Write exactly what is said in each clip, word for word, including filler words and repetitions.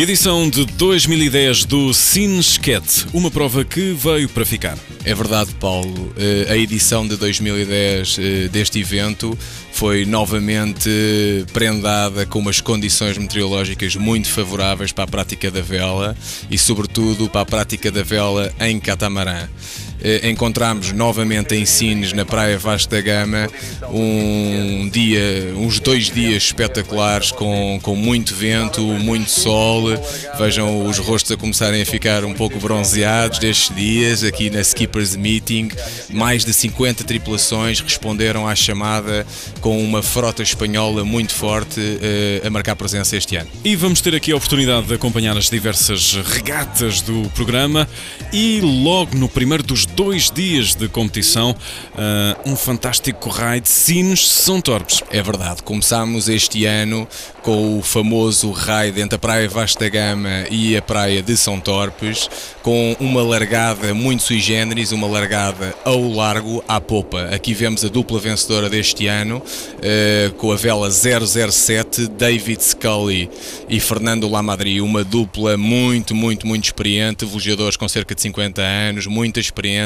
Edição de dois mil e dez do SinesCat, uma prova que veio para ficar. É verdade, Paulo. A edição de dois mil e dez deste evento foi novamente prendada com umas condições meteorológicas muito favoráveis para a prática da vela e, sobretudo, para a prática da vela em catamarã. Encontramos novamente em Sines, na praia Vasco da Gama, um dia, uns dois dias espetaculares com, com muito vento, muito sol. Vejam os rostos a começarem a ficar um pouco bronzeados destes dias. Aqui na Skippers Meeting, mais de cinquenta tripulações responderam à chamada, com uma frota espanhola muito forte a marcar presença este ano. E vamos ter aqui a oportunidade de acompanhar as diversas regatas do programa e logo no primeiro dos dois dias de competição, uh, um fantástico raid Sines São Torpes. É verdade, começámos este ano com o famoso raid entre a Praia Vasco da Gama e a Praia de São Torpes, com uma largada muito sui generis, uma largada ao largo, à popa. Aqui vemos a dupla vencedora deste ano, uh, com a vela zero zero sete, David Scully e Fernando Lamadri, uma dupla muito, muito, muito experiente, velejadores com cerca de cinquenta anos, muitas experiência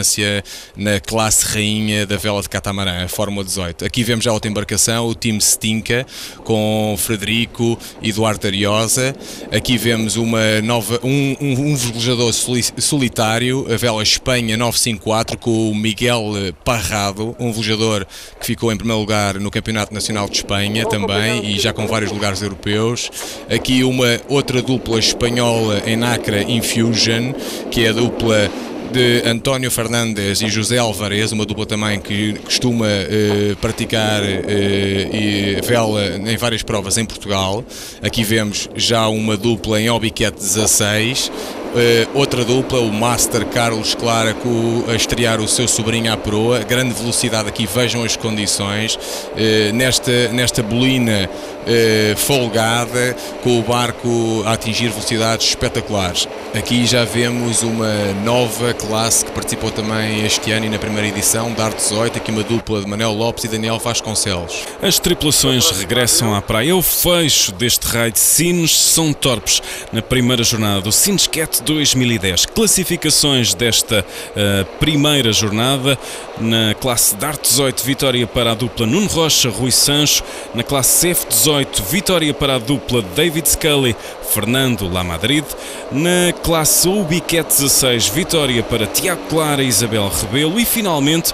na classe rainha da vela de catamarã, a Fórmula dezoito. Aqui vemos já outra embarcação, o time Stinka, com Frederico e Duarte Ariosa. Aqui vemos uma nova, um, um, um velejador solitário, a vela Espanha nove cinco quatro, com o Miguel Parrado, um velejador que ficou em primeiro lugar no Campeonato Nacional de Espanha também, e já com vários lugares europeus. Aqui uma outra dupla espanhola em Nacra Infusion, que é a dupla de António Fernandes e José Álvarez, uma dupla também que costuma eh, praticar eh, e vela em várias provas em Portugal. Aqui vemos já uma dupla em Hobie Cat dezasseis, eh, outra dupla, o Master Carlos Clara, com, a estrear o seu sobrinho à proa, grande velocidade aqui, vejam as condições, eh, nesta, nesta bolina eh, folgada, com o barco a atingir velocidades espetaculares. Aqui já vemos uma nova classe que participou também este ano e na primeira edição, Dart dezoito, aqui uma dupla de Manuel Lopes e Daniel Vasconcelos. As tripulações regressam à praia, é o fecho deste raid Sines São Torpes, na primeira jornada do SinesCat dois mil e dez. Classificações desta uh, primeira jornada: na classe Dart dezoito, vitória para a dupla Nuno Rocha, Rui Sancho; na classe F dezoito, vitória para a dupla David Scully, Fernando Lamadrid; na classe Hobie Cat dezasseis, vitória para Tiago Clara e Isabel Rebelo; e finalmente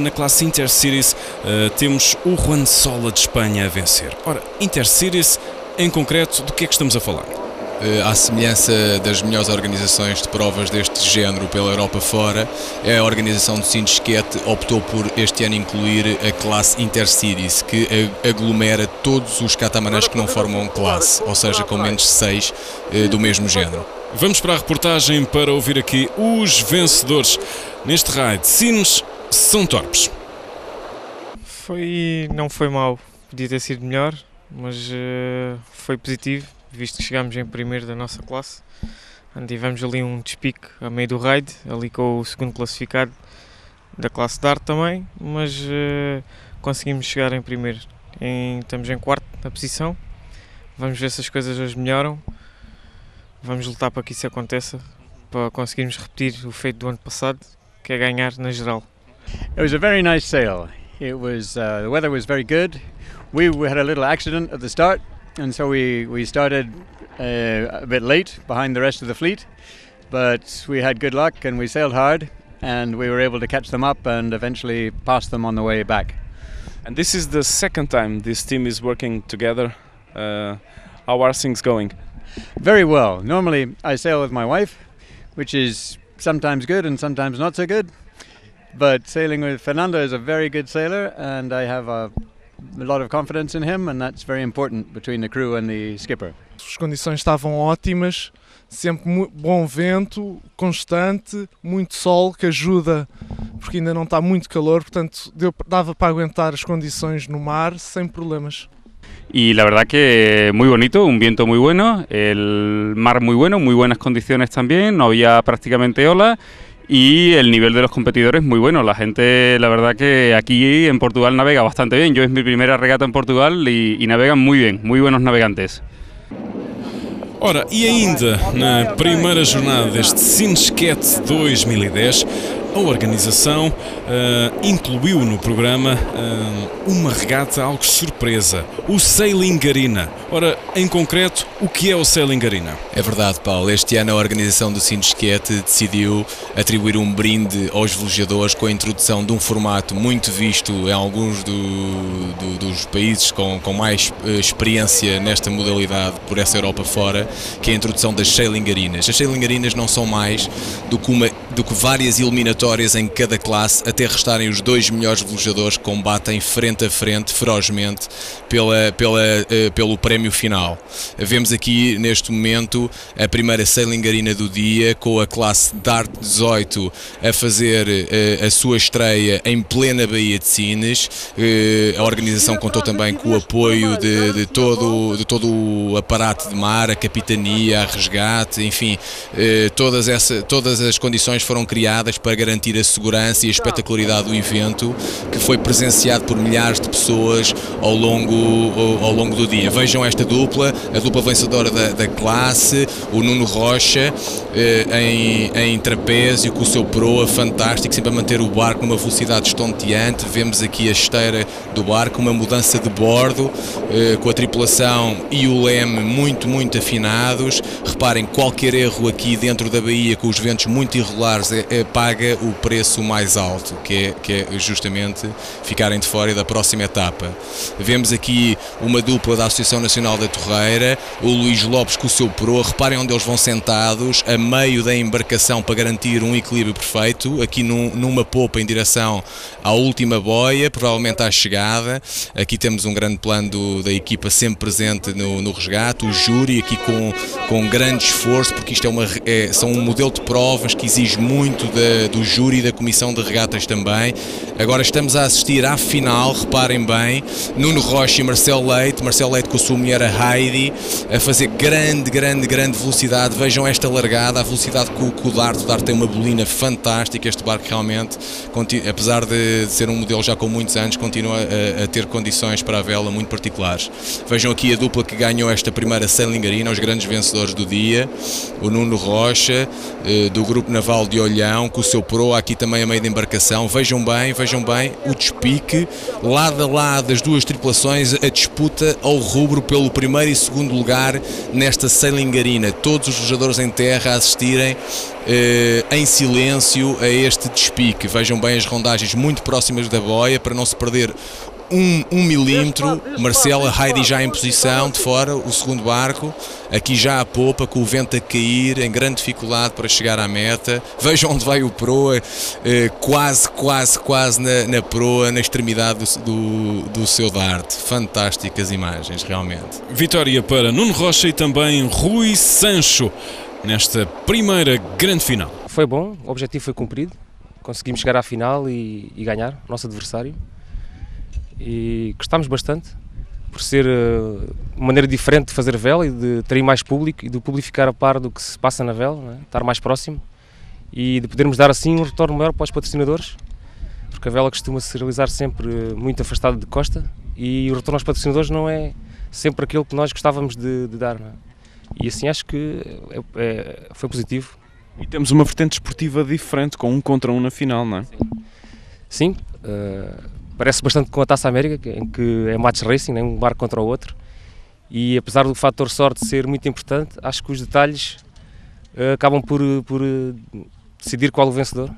na classe InterCities temos o Juan Sola de Espanha a vencer. Ora, InterCities, em concreto, do que é que estamos a falar? À semelhança das melhores organizações de provas deste género pela Europa fora, a organização do SinesCat optou por este ano incluir a classe InterCities, que aglomera todos os catamarãs que não formam classe, ou seja, com menos de seis do mesmo género. Vamos para a reportagem para ouvir aqui os vencedores neste raid Sines São Torpes. Foi, não foi mau, podia ter sido melhor, mas uh, foi positivo, visto que chegámos em primeiro da nossa classe. Tivemos ali um despique a meio do raid, ali com o segundo classificado da classe Dart também, mas uh, conseguimos chegar em primeiro. Em, estamos em quarto na posição, vamos ver se as coisas hoje melhoram. Vamos lutar para que isso aconteça, para conseguirmos repetir o feito do ano passado, que é ganhar na geral. It was a very nice sail. It was uh, the weather was very good. We had a little accident at the start, and so we we started uh, a bit late behind the rest of the fleet, but we had good luck and we sailed hard and we were able to catch them up and eventually pass them on the way back. And this is the second time this team is working together. Uh, how are things going? Very well. Normally I sail with my wife, which is sometimes good and sometimes not so good, but sailing with Fernando is a very good sailor and I have a, a lot of confidence in him, and that's very important between the crew and the skipper. As condições estavam ótimas, sempre bom vento, constante, muito sol que ajuda, porque ainda não está muito calor, portanto deu, dava para aguentar as condições no mar sem problemas. Y la verdad que muy bonito, un viento muy bueno, el mar muy bueno, muy buenas condiciones también, no había prácticamente olas y el nivel de los competidores muy bueno. La gente, la verdad que aquí en Portugal navega bastante bien. Yo es mi primera regata en Portugal y, y navegan muy bien, muy buenos navegantes. Ora, e ainda na primeira jornada deste SinesCat dois mil e dez, a organização uh, incluiu no programa uh, uma regata algo surpresa, o Sailing Garina. Ora, em concreto, o que é o Sailing Garina? É verdade, Paulo. Este ano a organização do SinesCat decidiu atribuir um brinde aos velejadores com a introdução de um formato muito visto em alguns do, do, dos países com, com mais experiência nesta modalidade por essa Europa fora, que é a introdução das Sailing Garinas. As Sailing Garinas não são mais do que, uma, do que várias eliminatórias em cada classe, até restarem os dois melhores velejadores que combatem frente a frente, ferozmente, pela, pela, uh, pelo prémio final. Vemos aqui, neste momento, a primeira Sailing Garina do dia, com a classe Dart dezoito a fazer uh, a sua estreia em plena Baía de Sines. Uh, a organização contou também com o apoio de, de, todo, de todo o aparato de mar, a capitania, a resgate, enfim, eh, todas, essa, todas as condições foram criadas para garantir a segurança e a espetacularidade do evento, que foi presenciado por milhares de pessoas ao longo, ao, ao longo do dia. Vejam esta dupla, a dupla vencedora da, da classe, o Nuno Rocha, eh, em, em trapézio, com o seu proa fantástico, sempre a manter o barco numa velocidade estonteante. Vemos aqui a esteira do barco, uma mudança de bordo, eh, com a tripulação e o leme muito, muito afinado. Reparem, qualquer erro aqui dentro da Baía, com os ventos muito irregulares, é, é, paga o preço mais alto, que é, que é justamente ficarem de fora da próxima etapa. Vemos aqui uma dupla da Associação Nacional da Torreira, o Luís Lopes com o seu proa. Reparem onde eles vão sentados, a meio da embarcação, para garantir um equilíbrio perfeito, aqui num, numa popa em direção à última boia, provavelmente à chegada. Aqui temos um grande plano do, da equipa sempre presente no, no resgate, o júri aqui Com, com grande esforço, porque isto é uma, é, são um modelo de provas que exige muito da, do júri e da comissão de regatas também. Agora estamos a assistir à final, reparem bem, Nuno Rocha e Marcelo Leite, Marcelo Leite com a sua mulher a Heidi, a fazer grande, grande, grande velocidade. Vejam esta largada, a velocidade com, com o Dart, o Dart tem uma bolina fantástica. Este barco realmente, continua, apesar de ser um modelo já com muitos anos, continua a, a ter condições para a vela muito particulares. Vejam aqui a dupla que ganhou esta primeira Sailing Garina, os grandes vencedores do dia, o Nuno Rocha, do Grupo Naval de Olhão, com o seu proa aqui também a meio da embarcação. Vejam bem, vejam bem o despique, lado a lado das duas tripulações, a disputa ao rubro pelo primeiro e segundo lugar nesta Sailing Garina. Todos os velejadores em terra a assistirem em silêncio a este despique. Vejam bem as rondagens muito próximas da boia, para não se perder Um, um milímetro. Marcela, Heidi já em posição de fora, o segundo barco, aqui já a popa, com o vento a cair, em grande dificuldade para chegar à meta. Vejam onde vai o proa, eh, quase, quase, quase na, na proa, na extremidade do, do, do seu Dart. Fantásticas imagens, realmente. Vitória para Nuno Rocha e também Rui Sancho nesta primeira grande final. Foi bom, o objetivo foi cumprido, conseguimos chegar à final e, e ganhar o nosso adversário. E gostámos bastante, por ser uh, uma maneira diferente de fazer vela e de atrair mais público e de publicar a par do que se passa na vela, né? Estar mais próximo e de podermos dar assim um retorno maior para os patrocinadores, porque a vela costuma se realizar sempre uh, muito afastada de costa e o retorno aos patrocinadores não é sempre aquilo que nós gostávamos de, de dar, né? E assim acho que é, é, foi positivo. E temos uma vertente desportiva diferente, com um contra um na final, não é? Sim, sim, uh, parece bastante com a Taça América, em que é match racing, né? Um barco contra o outro, e apesar do fator sorte ser muito importante, acho que os detalhes uh, acabam por, por uh, decidir qual o vencedor.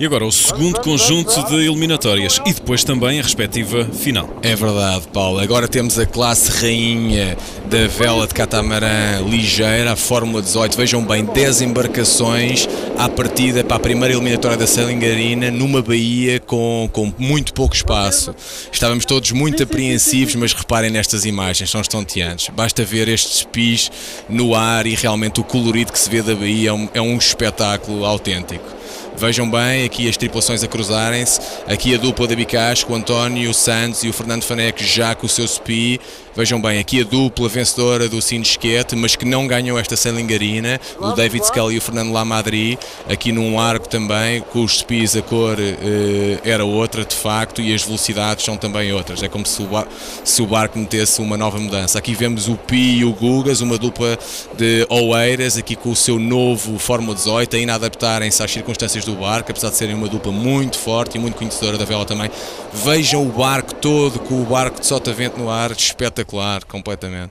E agora o segundo conjunto de eliminatórias e depois também a respectiva final. É verdade, Paulo. Agora temos a classe rainha da vela de catamarã ligeira, a Fórmula dezoito. Vejam bem, dez embarcações à partida para a primeira eliminatória da Sailing Garina, numa baía com, com muito pouco espaço. Estávamos todos muito apreensivos, mas reparem nestas imagens, são estonteantes. Basta ver estes pis no ar e realmente o colorido que se vê da baía é um, é um espetáculo autêntico. Vejam bem, aqui as tripulações a cruzarem-se, aqui a dupla da Bicasco, o António Santos e o Fernando Faneca já com o seu S P I. Vejam bem, aqui a dupla vencedora do SinesCat, mas que não ganhou esta Sailing Garina, o David Scully e o Fernando Lamadri, aqui num arco também, com os speeds a cor eh, era outra de facto e as velocidades são também outras, é como se o, bar, se o barco metesse uma nova mudança. Aqui vemos o Pi e o Gugas, uma dupla de Oeiras, aqui com o seu novo Fórmula dezoito, ainda adaptarem-se às circunstâncias do barco, apesar de serem uma dupla muito forte e muito conhecedora da vela também. Vejam o barco todo com o barco de sotavento no ar, espetacular, completamente.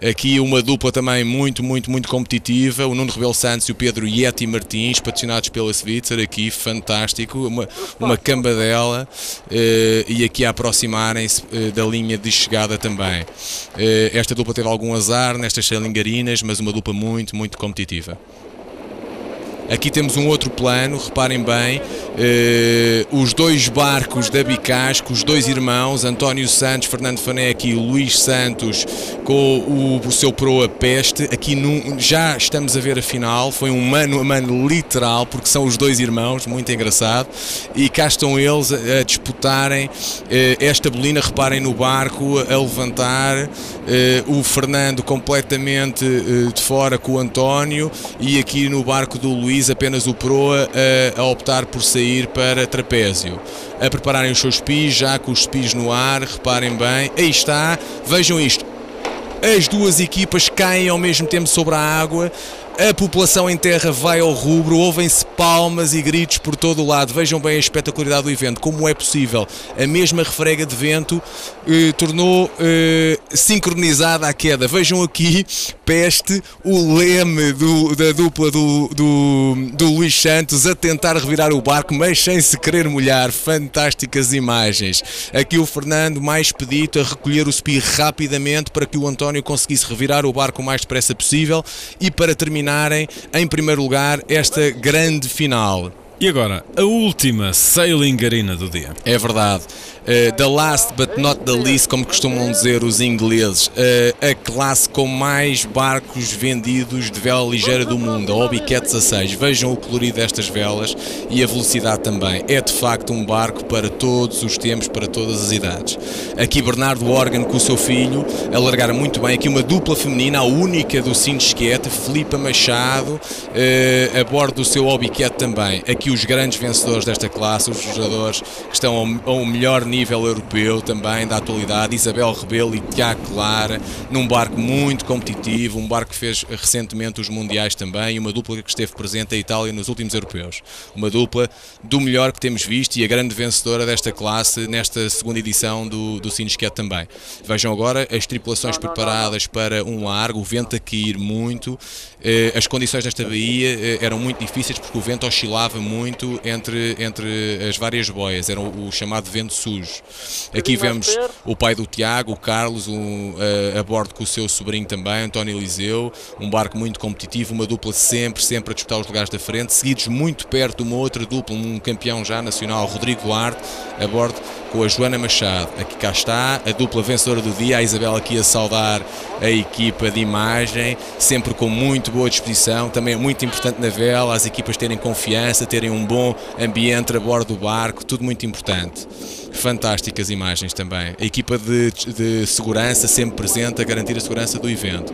Aqui uma dupla também muito, muito, muito competitiva, o Nuno Rebelo Santos e o Pedro Yeti Martins, patrocinados pela Svitzer, aqui fantástico, uma, uma cambadela eh, e aqui a aproximarem-se eh, da linha de chegada também. Eh, esta dupla teve algum azar nestas Sailing Garinas, mas uma dupla muito, muito competitiva. Aqui temos um outro plano, reparem bem, eh, os dois barcos da Bicasco, os dois irmãos, António Santos, Fernando Faneca e Luís Santos, com o, o seu proa Peste. Aqui num, já estamos a ver a final, foi um mano a mano literal, porque são os dois irmãos, muito engraçado, e cá estão eles a, a disputarem eh, esta bolina. Reparem no barco a levantar, eh, o Fernando completamente eh, de fora com o António, e aqui no barco do Luís apenas o proa a, a optar por sair para trapézio, a prepararem os seus pis, já com os pis no ar, reparem bem, aí está, vejam isto, as duas equipas caem ao mesmo tempo sobre a água, a população em terra vai ao rubro, ouvem-se palmas e gritos por todo o lado. Vejam bem a espetacularidade do evento, como é possível, a mesma refrega de vento eh, tornou eh, sincronizada a queda. Vejam aqui, Peste, o leme do, da dupla do, do, do Luís Santos a tentar revirar o barco, mas sem se querer molhar, fantásticas imagens. Aqui o Fernando mais pedito a recolher o speed rapidamente para que o António conseguisse revirar o barco o mais depressa possível e para terminar terminarem em primeiro lugar esta grande final. E agora, a última Sailing Garina do dia. É verdade. Uh, the last but not the least, como costumam dizer os ingleses, uh, a classe com mais barcos vendidos de vela ligeira do mundo, a Hobie Cat dezasseis. Vejam o colorido destas velas e a velocidade também. É de facto um barco para todos os tempos, para todas as idades. Aqui Bernardo Organ com o seu filho, a largar muito bem. Aqui uma dupla feminina, a única do SinesCat, Filipa Machado, uh, a bordo do seu Hobie Cat também. Aqui os grandes vencedores desta classe, os jogadores que estão ao, ao melhor nível europeu também da atualidade, Isabel Rebelo e Tiago Clara, num barco muito competitivo, um barco que fez recentemente os mundiais também, e uma dupla que esteve presente a Itália nos últimos europeus, uma dupla do melhor que temos visto e a grande vencedora desta classe nesta segunda edição do, do SinesCat também. Vejam agora as tripulações preparadas para um largo, o vento a cair muito, as condições desta baía eram muito difíceis porque o vento oscilava muito entre, entre as várias boias, era o, o chamado vento sujo. Aqui vemos o pai do Tiago, o Carlos, um, a, a bordo com o seu sobrinho também, António Eliseu, um barco muito competitivo, uma dupla sempre, sempre a disputar os lugares da frente, seguidos muito perto de uma outra dupla, um campeão já nacional, Rodrigo Duarte, a bordo com a Joana Machado. Aqui cá está a dupla vencedora do dia, a Isabel aqui a saudar a equipa de imagem, sempre com muito boa disposição, também é muito importante na vela, as equipas terem confiança, terem um bom ambiente a bordo do barco, tudo muito importante. Fantásticas imagens também. A equipa de, de segurança sempre presente a garantir a segurança do evento.